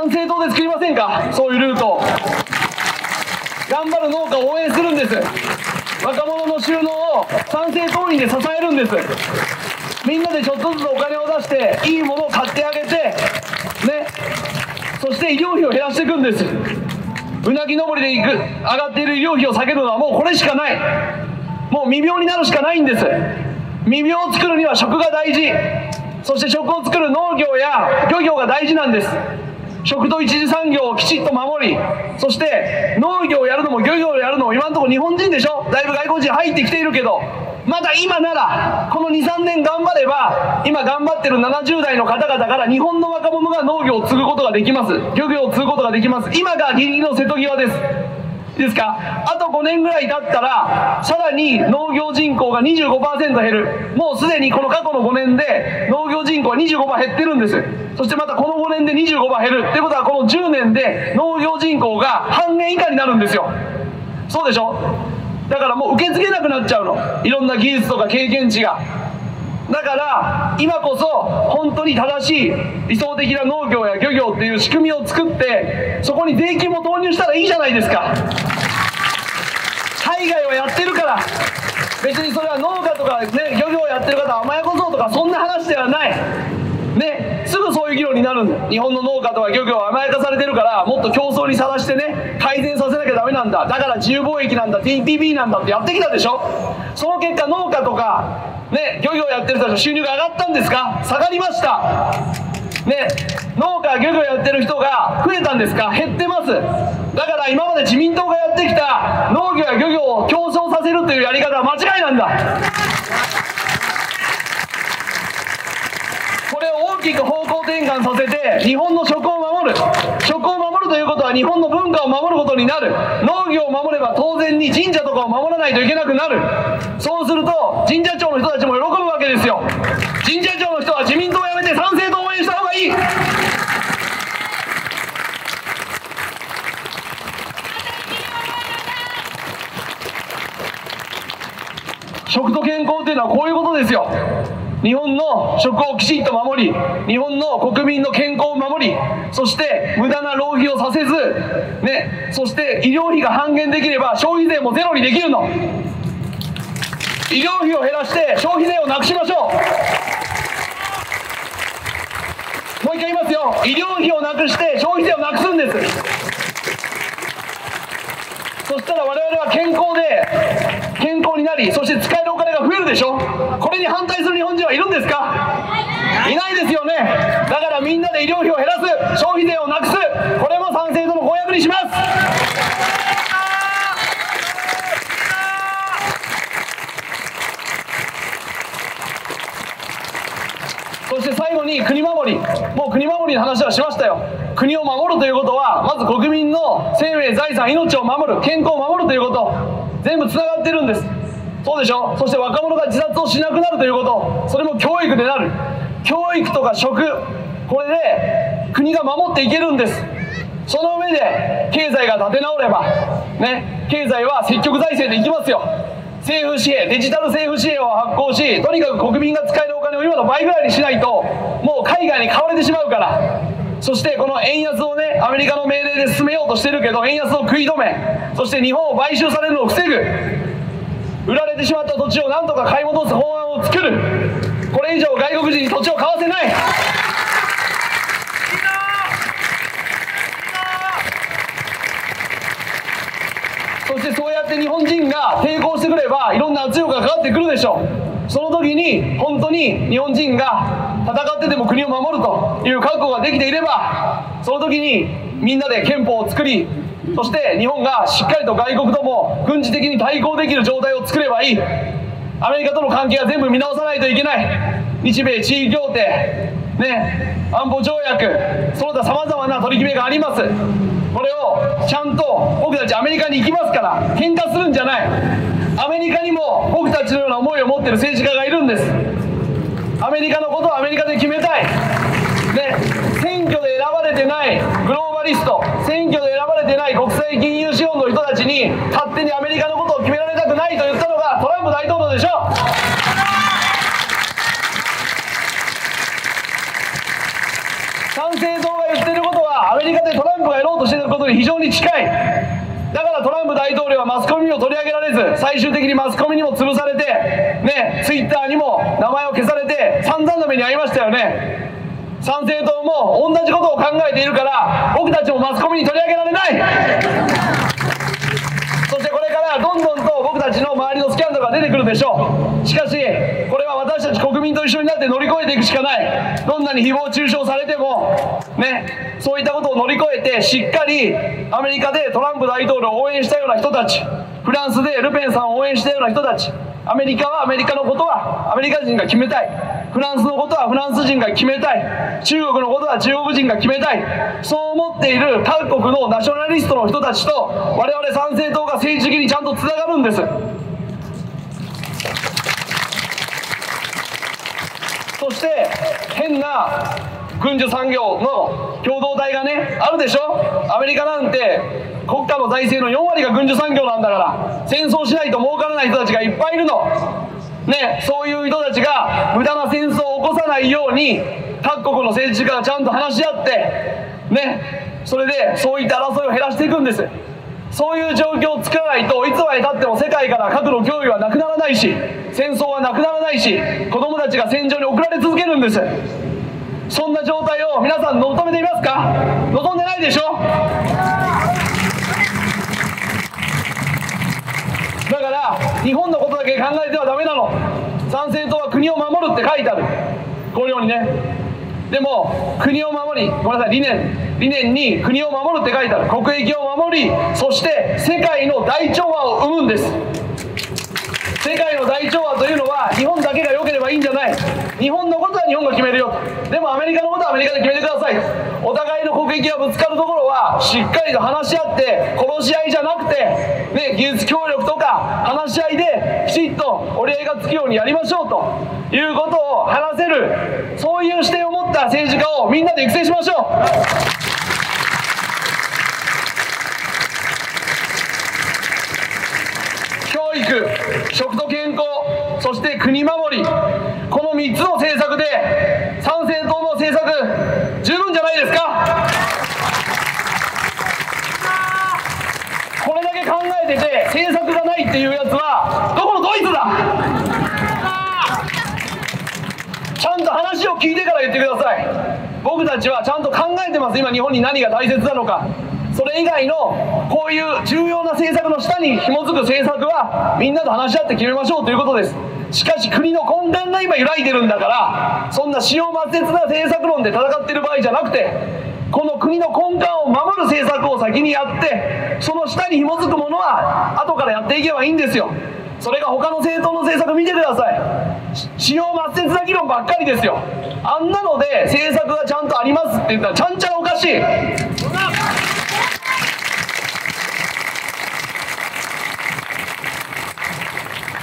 参政党で作りませんか、そういうルートを。頑張る農家を応援するんです。若者の収納を参政党員で支えるんです。みんなでちょっとずつお金を出していいものを買ってあげてね、そして医療費を減らしていくんです。うなぎ登りで上がっている医療費を下げるのはもうこれしかない。もう未病になるしかないんです。未病を作るには食が大事、そして食を作る農業や漁業が大事なんです。食と一次産業をきちっと守り、そして農業をやるのも漁業をやるのも今のところ日本人でしょ。だいぶ外国人入ってきているけど、まだ今ならこの 2,3 年頑張れば、今頑張ってる70代の方々から日本の若者が農業を継ぐことができます。漁業を継ぐことができます。今がギリギリの瀬戸際です。いいですか。あと5年ぐらい経ったらさらに農業人口が 25% 減る。もうすでにこの過去の5年で農業人口は 25% 減ってるんです。そしてまたこの5年で 25% 減るってことは、この10年で農業人口が半減以下になるんですよ。そうでしょ。だからもう受け付けなくなっちゃうの、いろんな技術とか経験値が。だから今こそ本当に正しい理想的な農業や漁業っていう仕組みを作って、そこに税金も投入したらいいじゃないですか。海外はやってるから。別にそれは農家とか、ね、漁業やってる方は甘やこそうとかそんな話ではない、ね、すぐそういう議論になるんだ。日本の農家とか漁業は甘やかされてるから、もっと競争にさらしてね、改善させなきゃダメなんだ、だから自由貿易なんだ TPP なんだってやってきたでしょ。その結果農家とかね、漁業やってる人たちの収入が上がったんですか。下がりました、ね、農家漁業やってる人が増えたんですか。減ってます。だから今まで自民党がやってきた農業や漁業を競争させるというやり方は間違いなんだ。これを大きく方向転換させて日本の食を守る。食を守るということは日本の文化を守ることになる。農業を守れば当然に神社とかを守らないといけなくなる。そうすると神社長の人たちも喜ぶわけですよ。神社長の人は自民党をやめて参政党を応援した方がいい。食と健康というのはこういうことですよ。日本の食をきちっと守り、日本の国民の健康を守り、そして無駄な浪費をさせず、ね、そして医療費が半減できれば消費税もゼロにできるの。医療費を減らして消費税をなくしましょう。もう一回言いますよ。医療費をなくして消費税をなくすんです。そしたら我々は健康で健康になり、そして使えるお金が増えるでしょ。これに反対する日本人はいるんですか。いないですよね。だからみんなで医療費を減らす、消費税をなくす、これも参政党の公約にします。そして最後に国守り。もう国守りの話はしましたよ。国を守るということは、まず国民の生命、財産、命を守る、健康を守るということ、全部つながってるんです。そうでしょ。そして若者が自殺をしなくなるということ、それも教育でなる。教育とか食、これで国が守っていけるんです。その上で経済が立て直ればね、経済は積極財政でいきますよ。政府紙幣、デジタル政府紙幣を発行し、とにかく国民が使えるお金を今の倍ぐらいにしないと、もう海外に買われてしまうから。そしてこの円安をね、アメリカの命令で進めようとしてるけど、円安を食い止め、そして日本を買収されるのを防ぐ、売られてしまった土地をなんとか買い戻す法案を作る。これ以上外国人に土地を買わせない。そしてそうやって日本人が抵抗してくれば、いろんな圧力がかかってくるでしょう。その時に本当に日本人が戦ってでも国を守るという覚悟ができていれば、その時にみんなで憲法を作り、そして日本がしっかりと外国とも軍事的に対抗できる状態を作ればいい。アメリカとの関係は全部見直さないといけない。日米地位協定、ね、安保条約、その他さまざまな取り決めがあります。これをちゃんと僕たちアメリカに行きますから、喧嘩するんじゃない。アメリカにも僕たちのような思いを持っている政治家がいるんです。アメリカのことはアメリカで決めたい。で、選挙で選ばれてないグローバリスト、選挙で選ばれてない国際金融資本の人たちに勝手にアメリカのことを決められたくないと言ったのがトランプ大統領でしょ。参政党が言ってることはアメリカでトランプがやろうとしていることに非常に近い。だからトランプ大統領はマスコミにも取り上げられず、最終的にマスコミにも潰されて、ね、ツイッターにも名前を消されて散々な目に遭いましたよね。参政党も同じことを考えているから、僕たちもマスコミに取り上げられないそしてこれからどんどんと僕たちの周りのスキャンダルが出てくるでしょう。しかしこれは私たち国民と一緒になって乗り越えていくしかない。どんなに誹謗中傷されてもね、そういったことを乗り越えて、しっかりアメリカでトランプ大統領を応援したような人たち、フランスでルペンさんを応援したような人たち、アメリカはアメリカのことはアメリカ人が決めたい、フランスのことはフランス人が決めたい、中国のことは中国人が決めたい、そう思っている各国のナショナリストの人たちと我々参政党が政治的にちゃんとつながるんです。そして変な軍需産業の共同体がね、あるでしょ。アメリカなんて国家の財政の4割が軍需産業なんだから、戦争しないと儲からない人たちがいっぱいいるのね。そういう人たちが無駄な戦争を起こさないように各国の政治家がちゃんと話し合ってね、それでそういった争いを減らしていくんです。そういう状況を作らないと、いつまでたっても世界から核の脅威はなくならないし、戦争はなくならないし、子供たちが戦場に送られ続けるんです。そんな状態を皆さん望めていますか？望んでないでしょ。だから日本のことだけ考えてはダメなの。参政党は国を守るって書いてある、このようにね。でも国を守り、ごめんなさい、理念に国を守るって書いてある。国益を守り、そして世界の大調和を生むんです。世界の大調和というのは日本だけが良ければいいんじゃない。日本のことは日本が決めるよ、でもアメリカのことはアメリカで決めてください。お互いの国益がぶつかるところはしっかりと話し合って、殺し合いじゃなくて、ね、技術協力とか話し合いできちっと折り合いがつくようにやりましょうということを話せる、そういう視点を持った政治家をみんなで育成しましょう。教育、食と健康、そして国守り、この3つの政策で参政党の政策十分じゃないですか。これだけ考えてて政策がないっていうやつはどこのドイツだ。ちゃんと話を聞いてから言ってください。僕たちはちゃんと考えてます。今日本に何が大切なのか、それ以外のこういう重要な政策の下に紐づく政策はみんなと話し合って決めましょうということです。しかし国の根幹が今揺らいでるんだから、そんな枝葉末節な政策論で戦ってる場合じゃなくて、この国の根幹を守る政策を先にやって、その下に紐づくものは後からやっていけばいいんですよ。それが他の政党の政策見てください。枝葉末節な議論ばっかりですよ。あんなので政策がちゃんとありますって言ったらちゃんちゃらおかしい。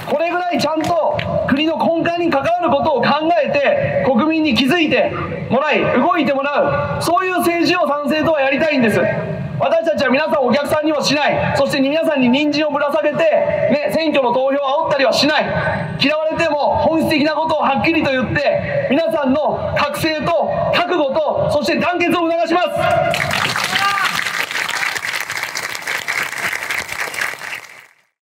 これぐらいちゃんと国の根幹に関わることを考えて、国民に気づいてもらい、動いてもらう、そういう政治を参政党はやりたいんです。私たちは皆さんをお客さんにはしない、そして皆さんに人参をぶら下げて、ね、選挙の投票を煽ったりはしない。嫌われても本質的なことをはっきりと言って、皆さんの覚醒と覚悟と、そして団結を促します。